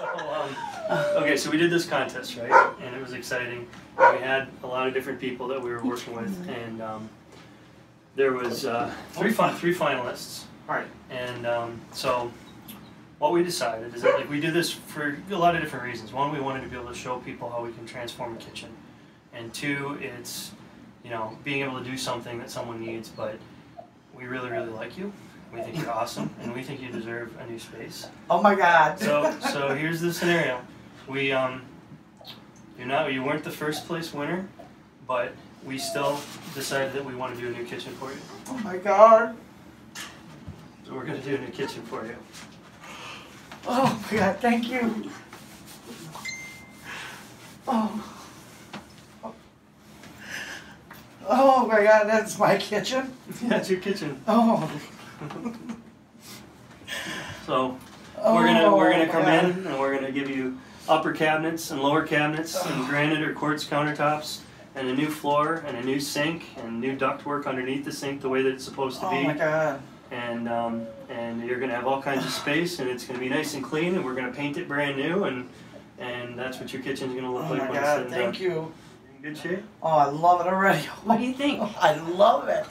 Okay, so we did this contest, right? And it was exciting. We had a lot of different people that we were working with, and there was three finalists. All right. And so what we decided is that, like, we do this for a lot of different reasons. One, we wanted to be able to show people how we can transform a kitchen, and two, it's, you know, being able to do something that someone needs. But we really, really like you. We think you're awesome, and we think you deserve a new space. Oh my God! So here's the scenario: we you weren't the first place winner, but we still decided that we want to do a new kitchen for you. Oh my God! So we're gonna do a new kitchen for you. Oh my God! Thank you. Oh. Oh my God! That's my kitchen. That's your kitchen. Oh. So we're gonna come in, and we're gonna give you upper cabinets and lower cabinets and granite or quartz countertops and a new floor and a new sink and new ductwork underneath the sink the way that it's supposed to be. Oh my God! And you're gonna have all kinds of space, and it's gonna be nice and clean, and we're gonna paint it brand new, and that's what your kitchen's gonna look like when it's done. Thank you. Good shape? Oh, I love it already. What do you think? Oh, I love it.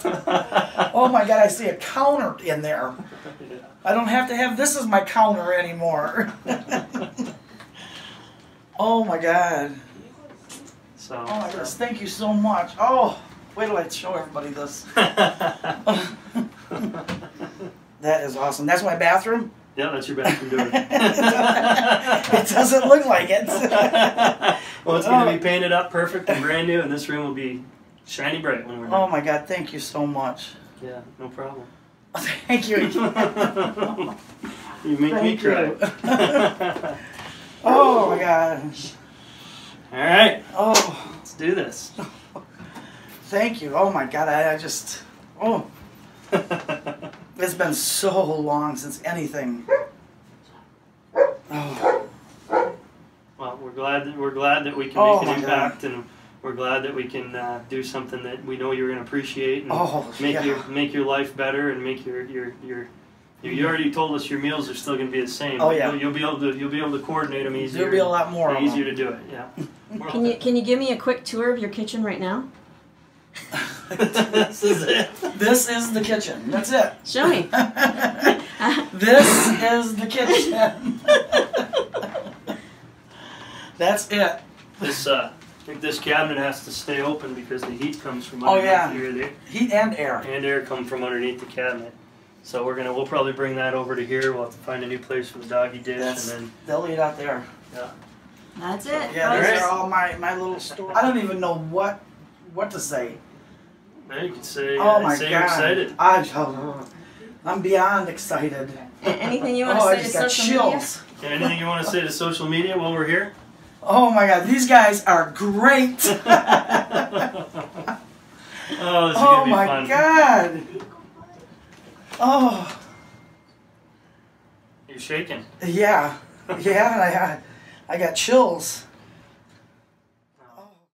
Oh my God, I see a counter in there. Yeah. I don't have to have this as my counter anymore. Oh my God. So, oh my gosh, thank you so much. Oh, wait till I show everybody this. That is awesome. That's my bathroom? Yeah, that's your bathroom door. It doesn't look like it. Well, it's going to be painted up perfect and brand new, and this room will be shiny bright when we're done. Oh my God, thank you so much. Yeah, no problem. Thank you. You make me cry. Oh my gosh. All right. Oh, let's do this. Thank you. Oh my God, I just, oh. It's been so long since anything. Oh. Well, we're glad that we can make an impact, and we're glad that we can do something that we know you're going to appreciate, and make your life better, and make you already told us your meals are still going to be the same. Oh yeah. You'll be able to coordinate them easier. There'll be a lot more. Easier to do it. Yeah. Can you give me a quick tour of your kitchen right now? This is it. This is the kitchen. That's it. Show me. This is the kitchen. That's it. This I think this cabinet has to stay open because the heat comes from underneath here. Heat and air. And air come from underneath the cabinet. So we'll probably bring that over to here. We'll have to find a new place for the doggy dish, and then they'll eat out there. Yeah. That's it. Yeah, those are all my little stories. I don't even know what to say. You could say, you're excited. I'm beyond excited. Anything you want to say to social media? Anything you want to say to social media while we're here? Oh my God, these guys are great. This is going to be fun. God. Oh. You're shaking. Yeah. Yeah, I got chills.